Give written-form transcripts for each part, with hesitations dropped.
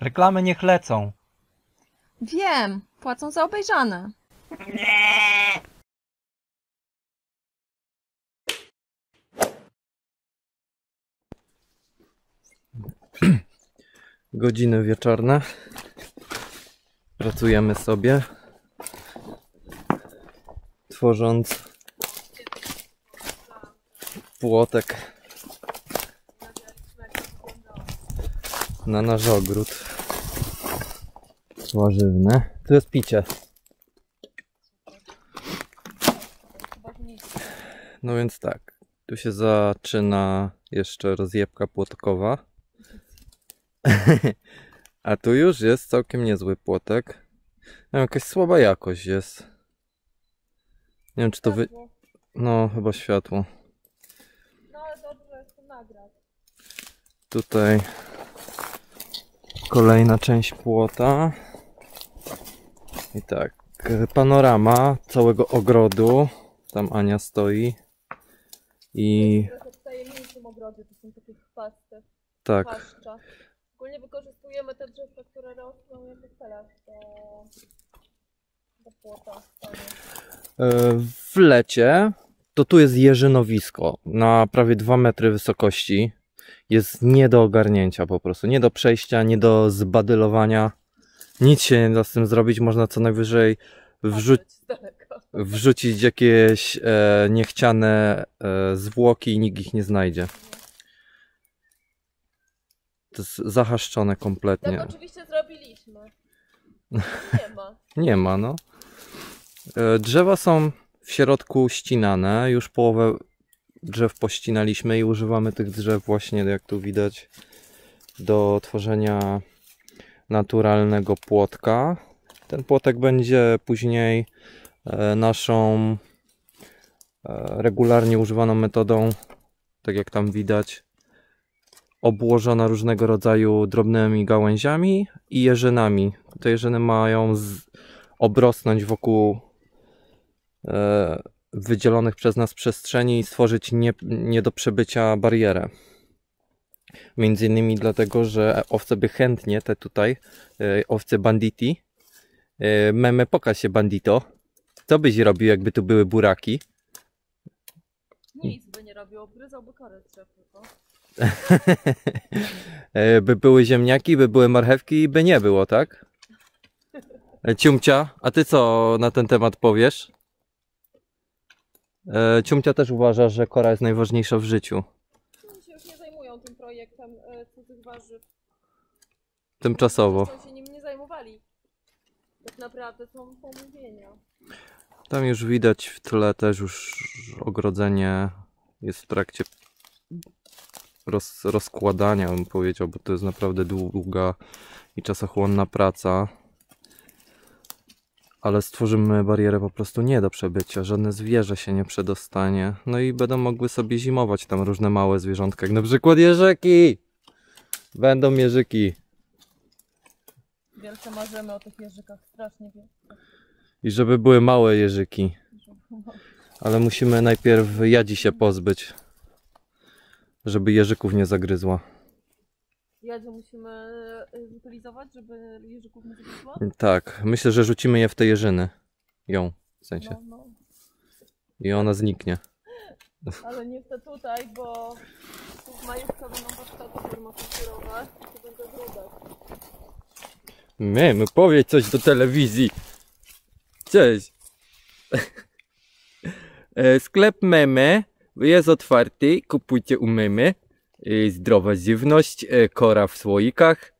Reklamy niech lecą. Wiem, płacą za obejrzane. Nie. Godziny wieczorne. Pracujemy sobie, tworząc płotek na nasz ogród warzywny. Tu jest picie. No więc tak, tu się zaczyna jeszcze rozjebka płotkowa. A tu już jest całkiem niezły płotek. No, jakaś słaba jakość jest. Nie wiem, czy to wy... No, chyba światło. No, ale dobrze jest to nagrać. Tutaj kolejna część płota. I tak, panorama całego ogrodu. Tam Ania stoi. I... To w tajemniczym ogrodzie, to są takie chwasty. Tak. Chwaszcza. Ogólnie wykorzystujemy te drzewka, które rosną jakby teraz do płota. W lecie to tu jest jeżynowisko na prawie 2 metry wysokości. Jest nie do ogarnięcia po prostu, nie do przejścia, nie do zbadylowania. Nic się nie da z tym zrobić, można co najwyżej wrzucić jakieś niechciane zwłoki i nikt ich nie znajdzie. To jest zahaszczone kompletnie. Tak oczywiście zrobiliśmy. Nie ma. Nie ma, no. Drzewa są w środku ścinane. Już połowę drzew pościnaliśmy i używamy tych drzew właśnie, jak tu widać, do tworzenia naturalnego płotka. Ten płotek będzie później naszą regularnie używaną metodą, tak jak tam widać, obłożona różnego rodzaju drobnymi gałęziami i jeżynami. Te jeżyny mają obrosnąć wokół wydzielonych przez nas przestrzeni i stworzyć nie do przebycia barierę. Między innymi dlatego, że owce by chętnie, te tutaj, owce banditi, meme pokaż się bandito, co byś robił, jakby tu były buraki? Nic by nie robił, obryzałby korę tylko. By były ziemniaki, by były marchewki i by nie było, tak? Ciumcia, a ty co na ten temat powiesz? Ciumcia też uważa, że kora jest najważniejsza w życiu. Oni się już nie zajmują tym projektem cudzych warzyw. Tymczasowo. Oni się nim nie zajmowali. Tak naprawdę są pomówienia. Tam już widać w tle też już ogrodzenie jest w trakcie rozkładania, bym powiedział, bo to jest naprawdę długa i czasochłonna praca. Ale stworzymy barierę po prostu nie do przebycia, żadne zwierzę się nie przedostanie. No i będą mogły sobie zimować tam różne małe zwierzątka, jak na przykład jeżyki! Będą jeżyki. Wielce marzymy o tych jeżykach, strasznie wielce. I żeby były małe jeżyki. Ale musimy najpierw jadzi się pozbyć. Żeby jeżyków nie zagryzła. Jadzie musimy zutylizować, żeby jeżyków nie zagryzła? Tak, myślę, że rzucimy je w te jeżyny. Ją, w sensie. No. I ona zniknie. Ale nie chcę tutaj, bo tu majówka będą paszczaki, które ma konkurować i to będzie grudek. My powiedz coś do telewizji. Cześć. Sklep meme. Jest otwarty, kupujcie u memy. Zdrowa żywność, kora w słoikach,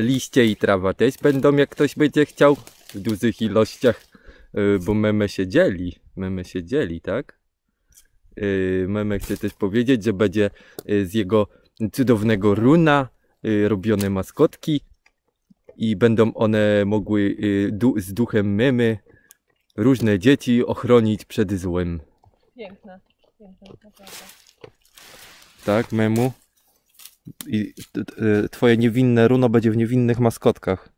liście i trawa też będą, jak ktoś będzie chciał, w dużych ilościach, bo meme się dzieli, tak? Meme chce też powiedzieć, że będzie z jego cudownego runa robione maskotki i będą one mogły z duchem memy różne dzieci ochronić przed złem. Piękne. Tak, memu. I twoje niewinne runo będzie w niewinnych maskotkach.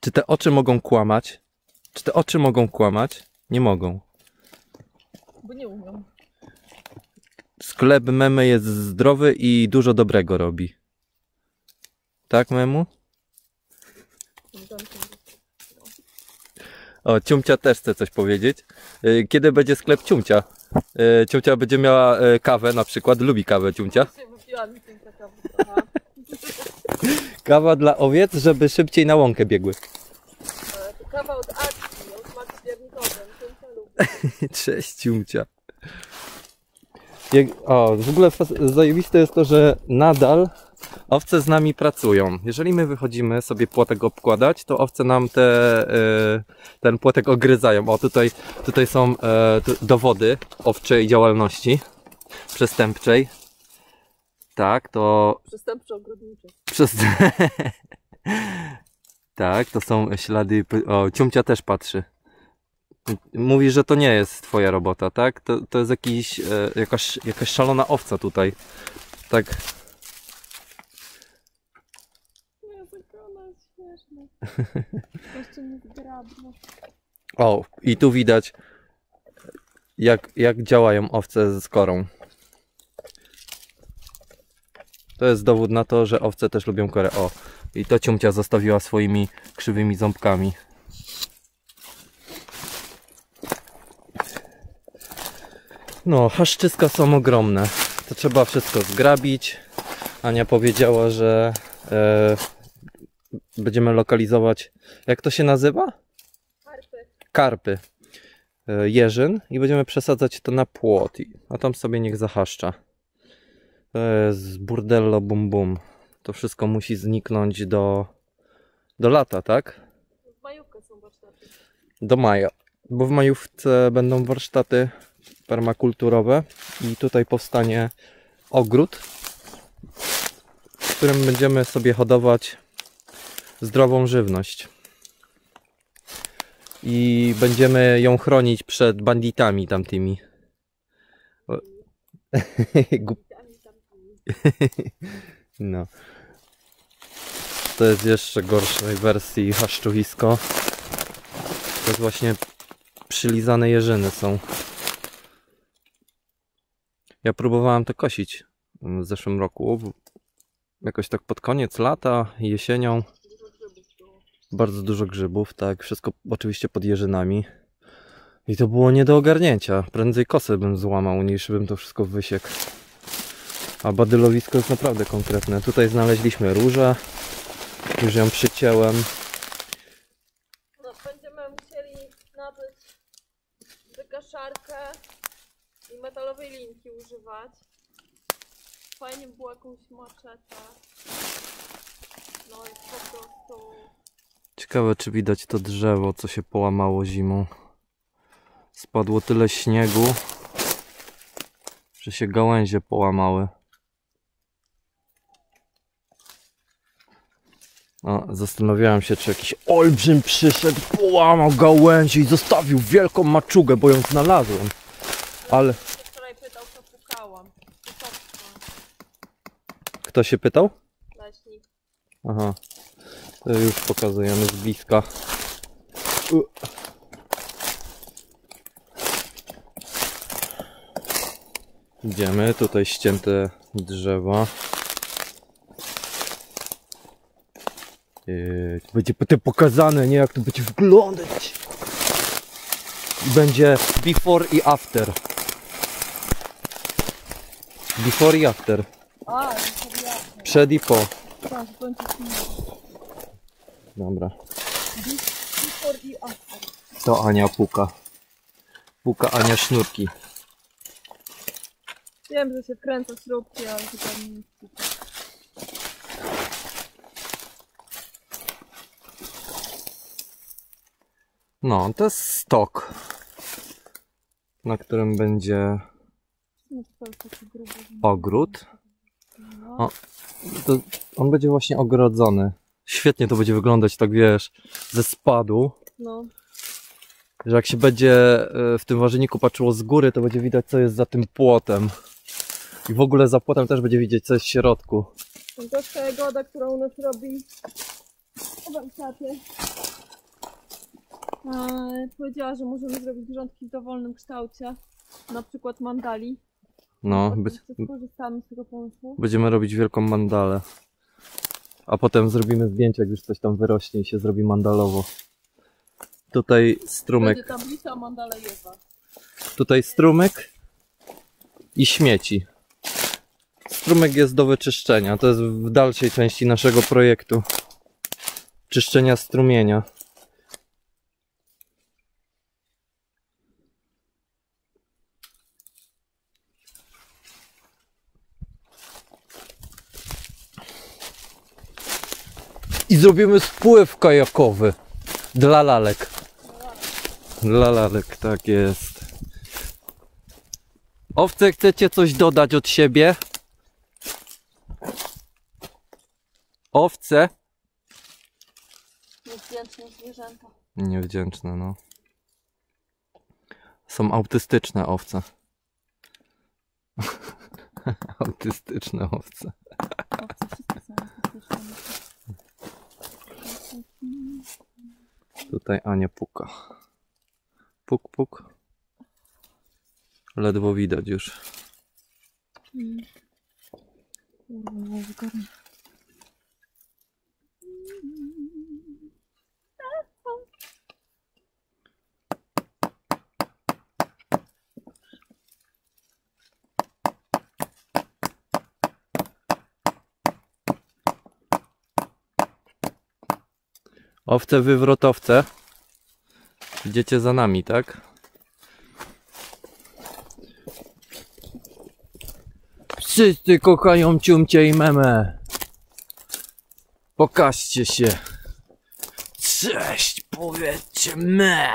Czy te oczy mogą kłamać? Czy te oczy mogą kłamać? Nie mogą. Bo nie umiem. Sklep Memy jest zdrowy i dużo dobrego robi. Tak, Memu? O, Ciumcia też chce coś powiedzieć. Kiedy będzie sklep Ciumcia? Ciumcia będzie miała kawę na przykład. Lubi kawę Ciumcia. Kawa dla owiec, żeby szybciej na łąkę biegły. Kawa od akcji, od Maty Piernikowej. Ciumcia lubi. Cześć Ciumcia. O, w ogóle zajebiste jest to, że nadal owce z nami pracują. Jeżeli my wychodzimy sobie płotek obkładać, to owce nam ten płotek ogryzają. O, tutaj są dowody owczej działalności przestępczej. Tak, to... Przestępczo-ogrodniczej. Tak, to są ślady... O, Ciumcia też patrzy. Mówi, że to nie jest twoja robota, tak? To jest jakaś szalona owca tutaj. Tak. Nie, tylko ona jest śmieszna. Jeszcze nie zgrabna. O, i tu widać, jak działają owce z korą. To jest dowód na to, że owce też lubią korę. O, i to Ciumcia zostawiła swoimi krzywymi ząbkami. No, haszczyska są ogromne. To trzeba wszystko zgrabić. Ania powiedziała, że będziemy lokalizować, jak to się nazywa? Karpy. Jeżyn. I będziemy przesadzać to na płot. A tam sobie niech zahaszcza. To jest burdello bum bum. To wszystko musi zniknąć do lata, tak? W majówkę są warsztaty. Do maja. Bo w majówce będą warsztaty permakulturowe i tutaj powstanie ogród, w którym będziemy sobie hodować zdrową żywność i będziemy ją chronić przed banditami tamtymi. No. To jest jeszcze gorszej wersji haszczowisko. To jest właśnie przylizane jeżyny są. Ja próbowałem to kosić w zeszłym roku, jakoś tak pod koniec lata, jesienią. Bardzo dużo grzybów, tak, wszystko oczywiście pod jeżynami. I to było nie do ogarnięcia, prędzej kosę bym złamał, niż bym to wszystko wysiekł. A badylowisko jest naprawdę konkretne. Tutaj znaleźliśmy różę, już ją przycięłem. No, będziemy musieli nabyć wykaszarkę i metalowej linki używać. Fajnie było jakąś maczetę. No i po prostu... Ciekawe, czy widać to drzewo, co się połamało zimą. Spadło tyle śniegu, że się gałęzie połamały. No, zastanawiałem się, czy jakiś olbrzym przyszedł, połamał gałęzie i zostawił wielką maczugę, bo ją znalazłem. Ale... Wczoraj pytał, co pukałam. Kto się pytał? Leśnik. Aha. Już pokazujemy z bliska. Idziemy. Tutaj ścięte drzewa. Będzie potem pokazane, nie? Jak to będzie wyglądać. Będzie before i after. Before i after. Przed i po. Dobra. Before i after. To Ania puka. Puka Ania sznurki. Wiem, że się wkręca śrubki, ale chyba nie puka. No, to jest stok, na którym będzie ogród. O, to on będzie właśnie ogrodzony. Świetnie to będzie wyglądać, tak wiesz, ze spadu. No. Że jak się będzie w tym warzywniku patrzyło z góry, to będzie widać, co jest za tym płotem. I w ogóle za płotem też będzie widzieć, co jest w środku. To jest ta jagoda, którą u nas robi w warsztacie. Powiedziała, że możemy zrobić grządki w dowolnym kształcie, na przykład mandali. No, skorzystamy z tego pomysłu. Będziemy robić wielką mandalę. A potem zrobimy zdjęcie, jak już coś tam wyrośnie i się zrobi mandalowo. Tutaj strumyk. Będzie tablica mandala Ewa. Tutaj strumyk i śmieci. Strumyk jest do wyczyszczenia. To jest w dalszej części naszego projektu. Czyszczenia strumienia. I zrobimy spływ kajakowy. Dla lalek. Dla lalek, tak jest. Owce, chcecie coś dodać od siebie? Owce? Niewdzięczne zwierzęta. Niewdzięczne, no. Są autystyczne owce. Autystyczne owce. Tutaj Ania puka. Puk, puk. Ledwo widać już. Owce wywrotowce. Idziecie za nami, tak? Wszyscy kochają ciumcie i memę. Pokażcie się. Cześć, powiedzcie me.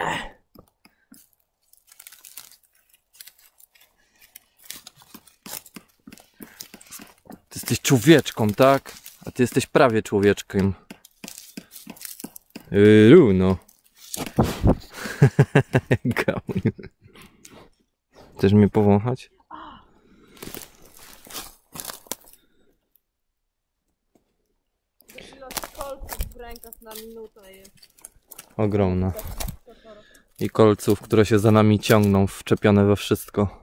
Ty jesteś człowieczką, tak? A ty jesteś prawie człowieczkiem. Runo. Chcesz mnie powąchać? Ilość kolców w rękach na minutę jest ogromna. I kolców, które się za nami ciągną, wczepione we wszystko.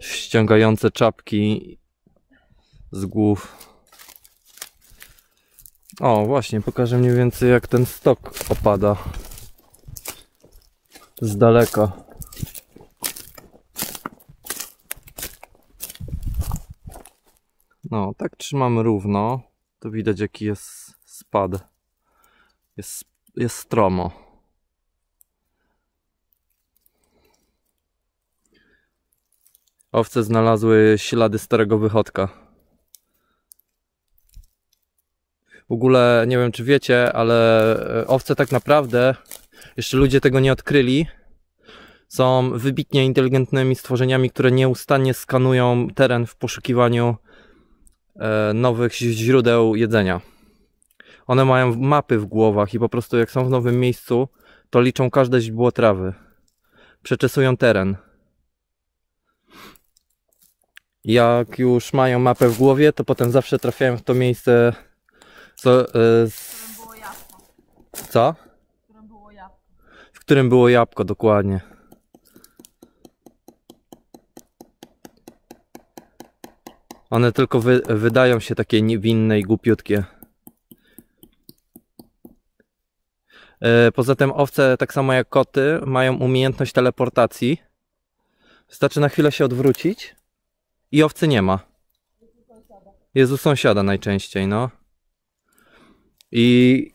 Ściągające czapki z głów. O, właśnie, pokażę mniej więcej, jak ten stok opada z daleka. No, tak trzymamy równo. Tu widać, jaki jest spad. Jest stromo. Owce znalazły ślady starego wychodka. W ogóle nie wiem, czy wiecie, ale owce tak naprawdę, jeszcze ludzie tego nie odkryli, są wybitnie inteligentnymi stworzeniami, które nieustannie skanują teren w poszukiwaniu nowych źródeł jedzenia. One mają mapy w głowach i po prostu jak są w nowym miejscu, to liczą każde źdźbło trawy. Przeczesują teren. Jak już mają mapę w głowie, to potem zawsze trafiają w to miejsce, w którym było jabłko, dokładnie. One tylko wydają się takie niewinne i głupiutkie. Poza tym owce, tak samo jak koty, mają umiejętność teleportacji. Wystarczy na chwilę się odwrócić i owcy nie ma. Jest u sąsiada najczęściej, no. I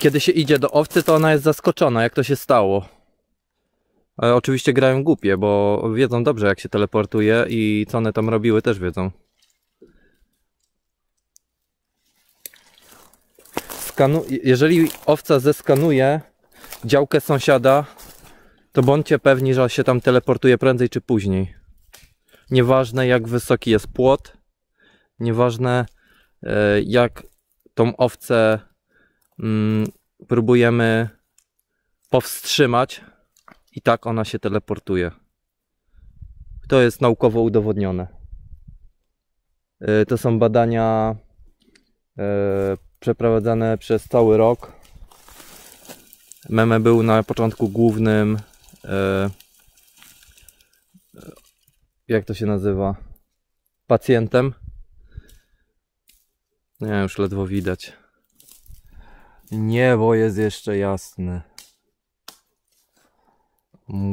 kiedy się idzie do owcy, to ona jest zaskoczona, jak to się stało. Ale oczywiście grają głupie, bo wiedzą dobrze, jak się teleportuje i co one tam robiły, też wiedzą. Jeżeli owca zeskanuje działkę sąsiada, to bądźcie pewni, że się tam teleportuje prędzej czy później. Nieważne, jak wysoki jest płot, nieważne, jak tą owcę próbujemy powstrzymać, i tak ona się teleportuje. To jest naukowo udowodnione. To są badania przeprowadzane przez cały rok. Meme był na początku głównym jak to się nazywa, pacjentem. Nie, już ledwo widać. Niebo jest jeszcze jasne.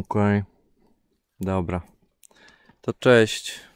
Okej. Dobra. To cześć.